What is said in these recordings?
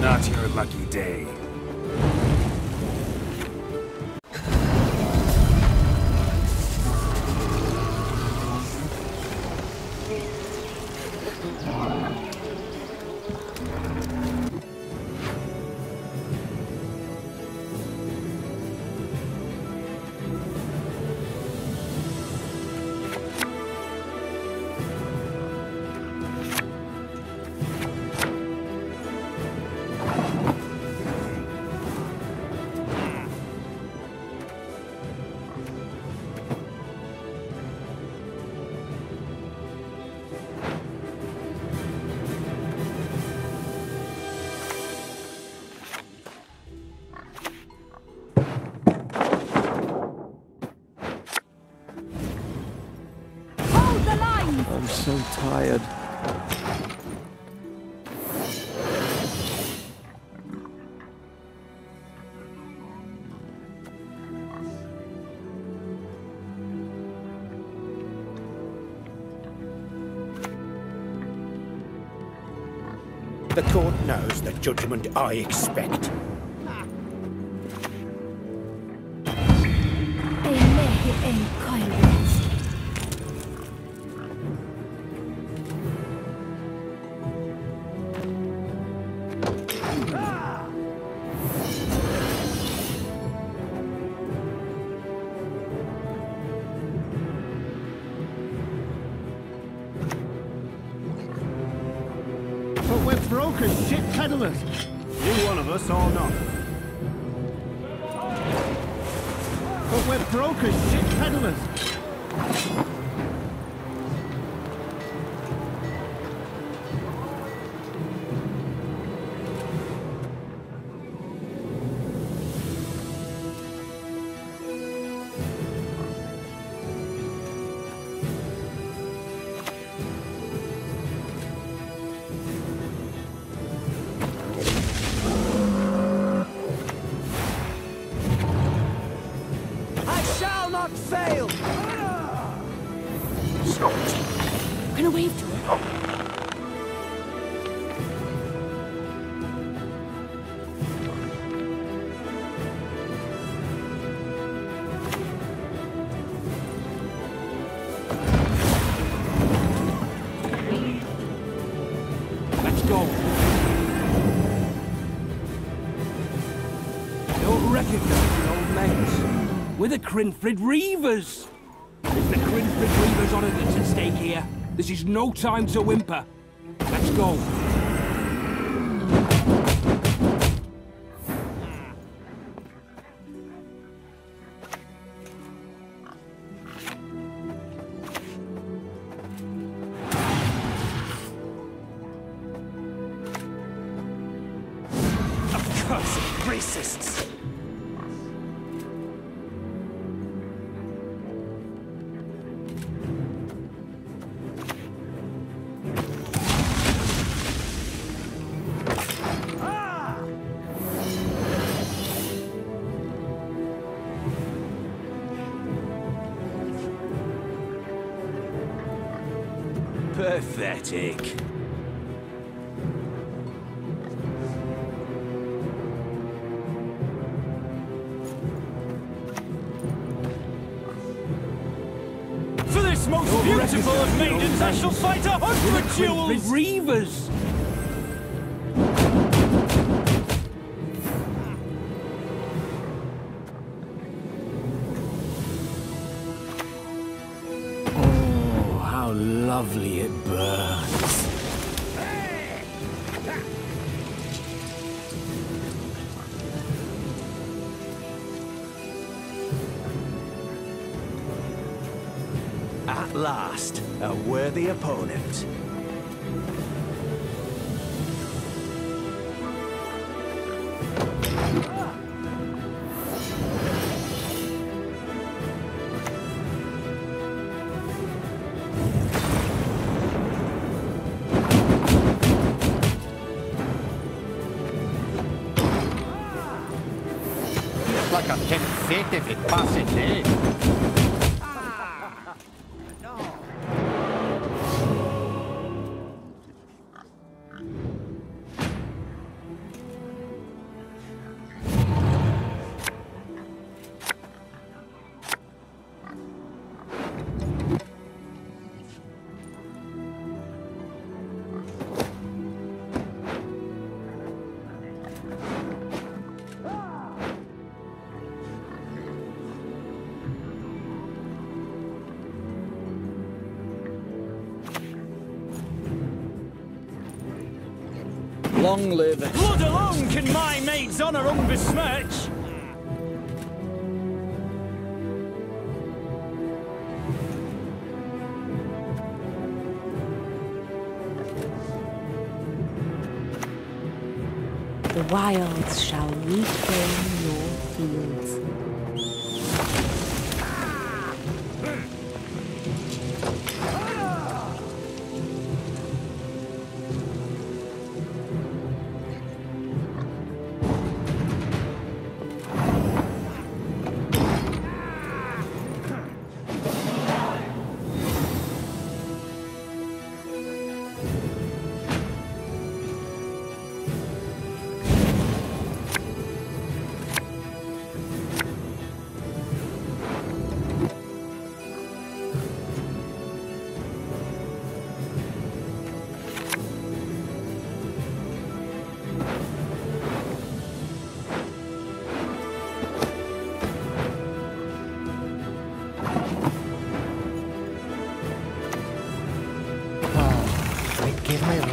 not your lucky day. I'm so tired. The court knows the judgment I expect. Broken shit peddlers! You one of us or not? But we're broken shit peddlers! Fail! Stop it. I'm gonna wave to her. Let's go. I don't recognize your old mates. We're the Crinfrid Reavers! It's the Crinfrid Reavers' honor that's at stake here. This is no time to whimper. Let's go. Accursed racists! Pathetic. For this most beautiful of maidens, I shall fight 100 duels! Reavers! Lovely it burns. At last, a worthy opponent. Like a dead fit if it passes it. No. long live it. Blood alone can my mate's honour unbesmirch. The wilds shall reclaim your fields.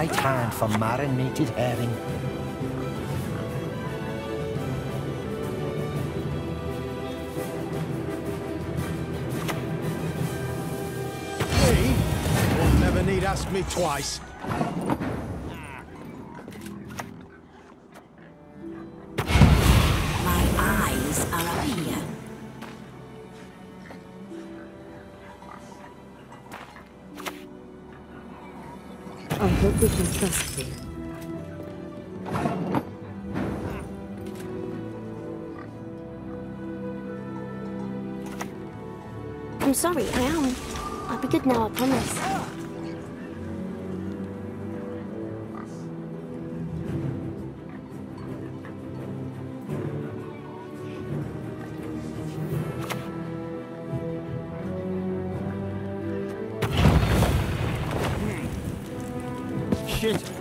Right hand for marinated herring. Hey, you'll never need ask me twice. My eyes are up here. I hope we can trust you. I'm sorry, I am. I'll be good now, I promise.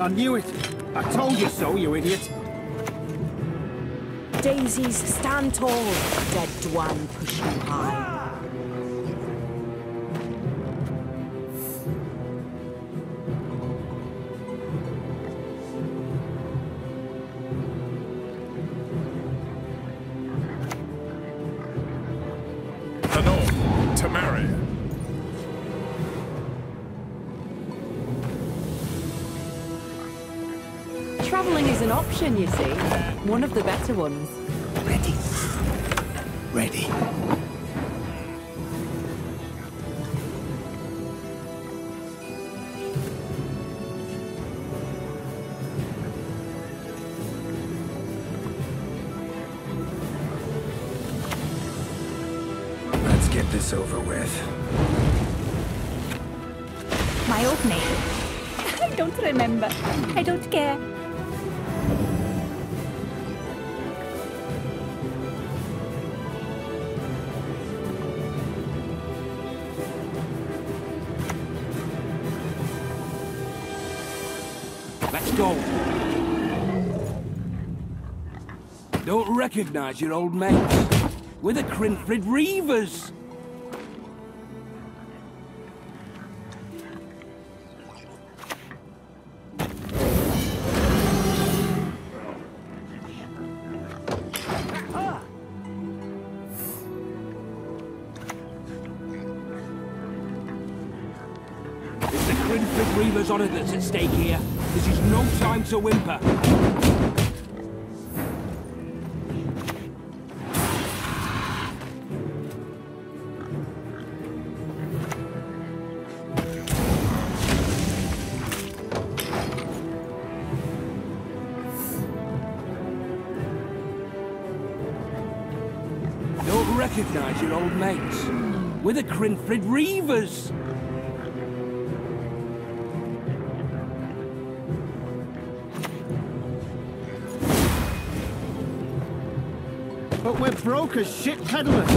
I knew it. I told you so, you idiot. Daisies stand tall, dead Dwan push you high. The north, Tamari. Travelling is an option, you see. One of the better ones. Ready. Ready. Let's get this over with. My old name. I don't remember. I don't care. Let's go. Don't recognize your old mates. We're the Crinfrid Reavers. It's the Crinfrid Reavers' honor that's at stake here. This is no time to whimper. Don't recognize your old mates. We're the Crinfrid Reavers. But we're broke as shit peddlers.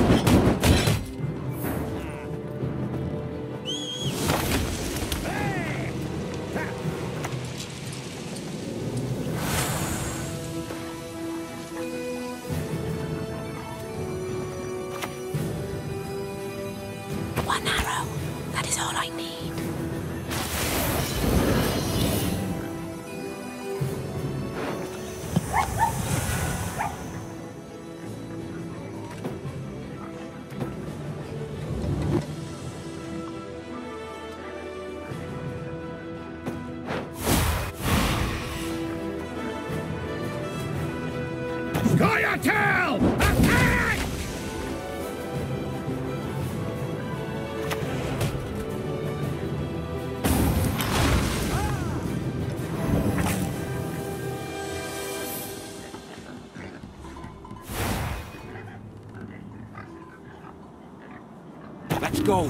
One arrow. That is all I need. Coyotel! Attack! Let's go.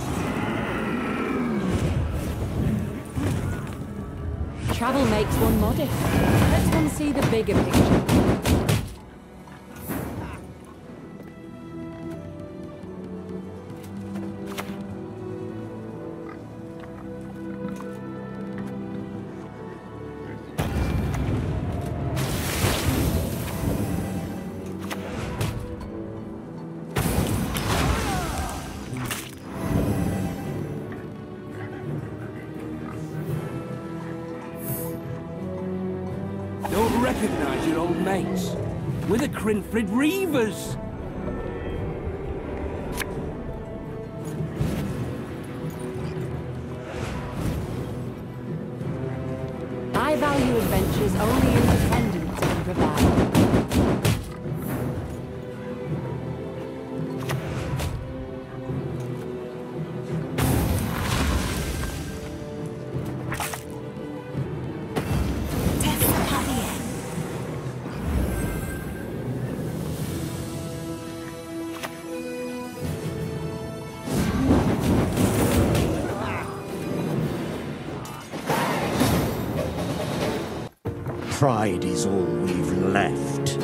Travel makes one modest. Let's come see the bigger picture. Don't recognize your old mates. We're the Crinfrid Reavers. I value adventures only independence can provide. Pride is all we've left.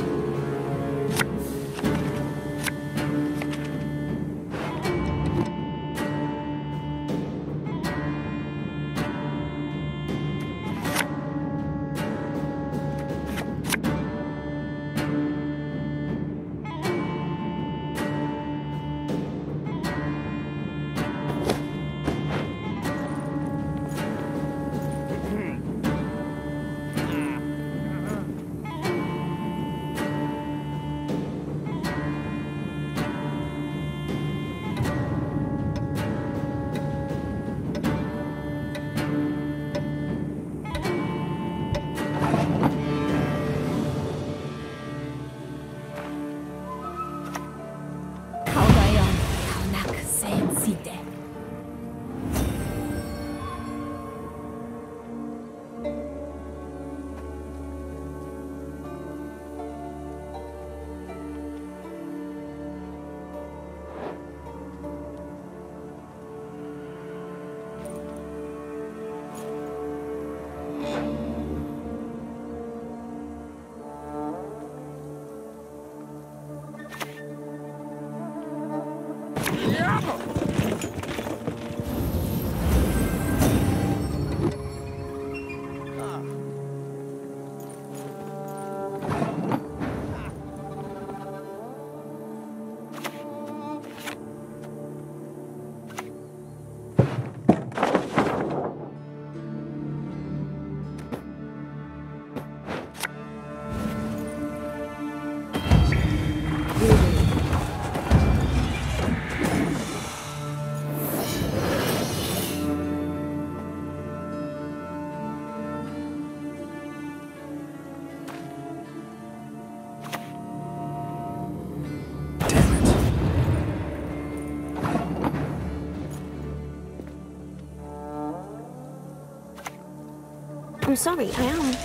I'm sorry, I am.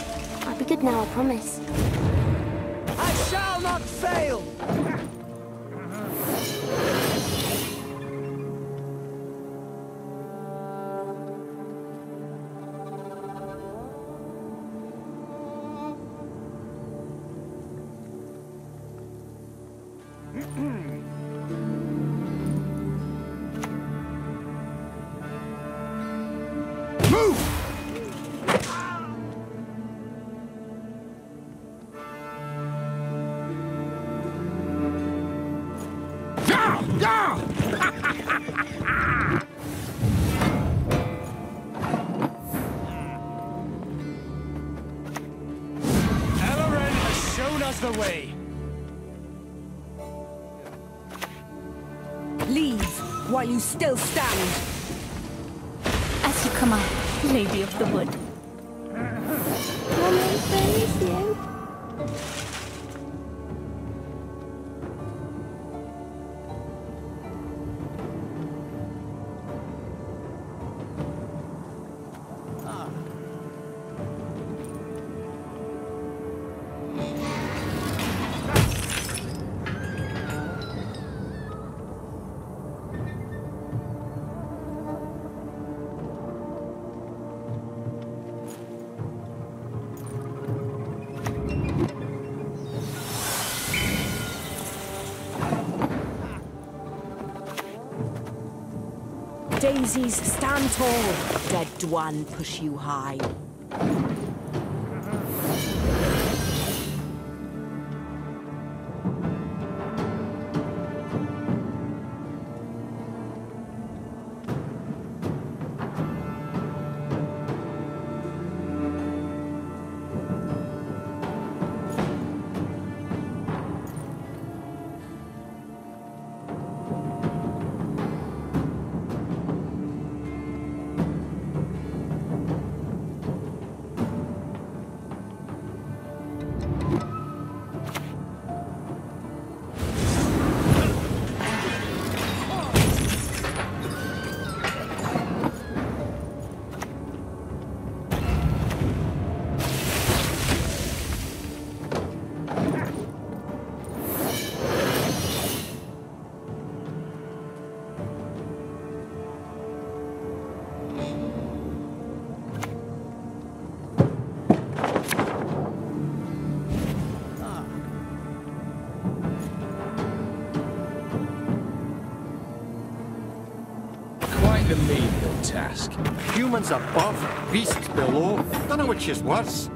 I'll be good now, I promise. I shall not fail! Move! The way. Leave while you still stand. As you come up, Lady of the Wood. Come and face you. Daisies, stand tall. Dead Dwan push you high. A menial task. Humans above, beasts below. Don't know which is worse.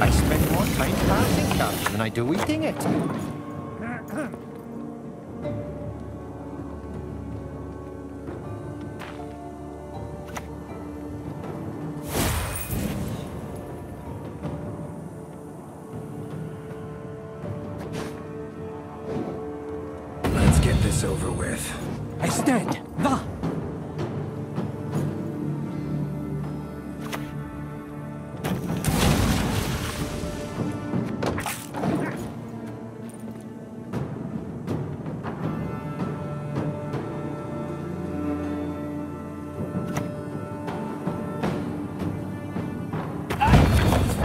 I spend more time passing cabbage than I do eating it. Let's get this over with. I stand. Va!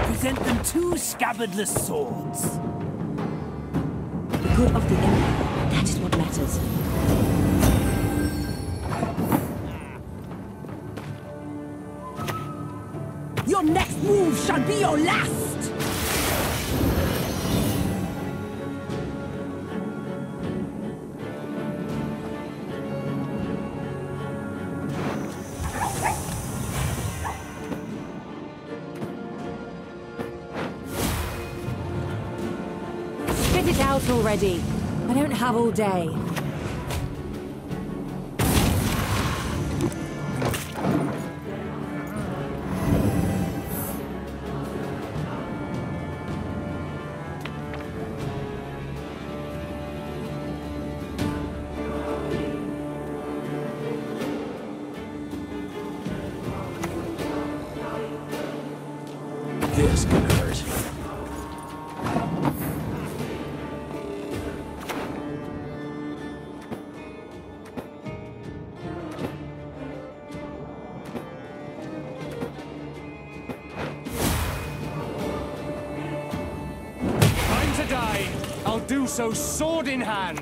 Present them two scabbardless swords. The good of the Empire, that is what matters. Your next move shall be your last! Spit it out already. I don't have all day. This can hurt. I'll do so sword in hand.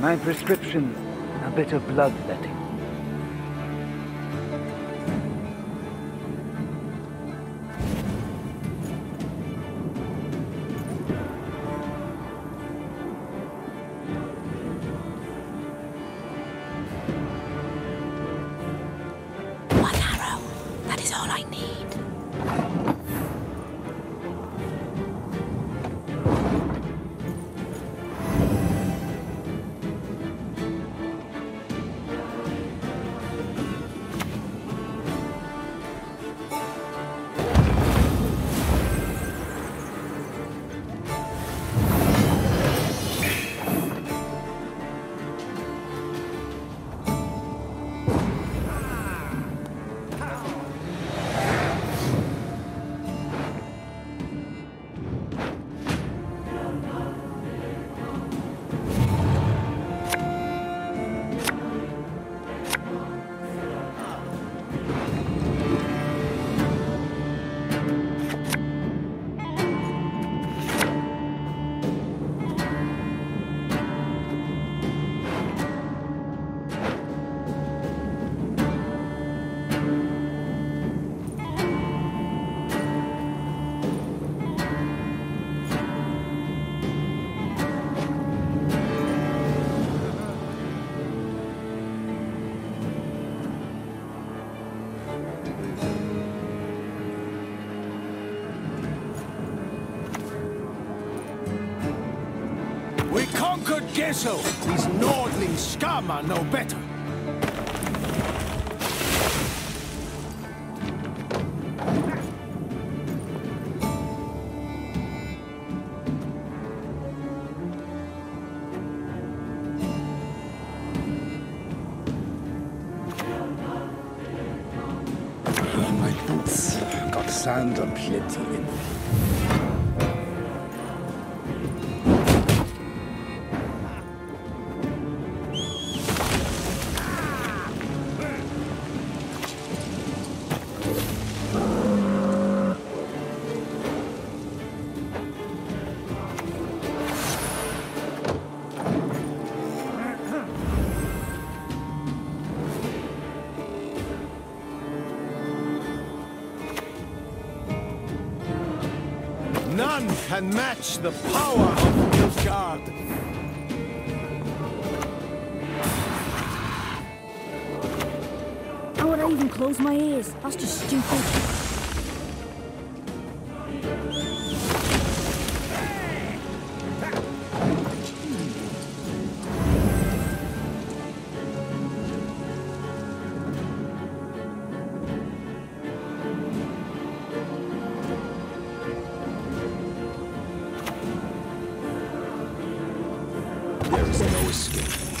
My prescription, a bit of bloodletting. We conquered Gesso. These Nordling scum are no better. My boots got sand and plenty in them. None can match the power of Nilfgaard. How would I even close my ears? That's just stupid. There is no escape.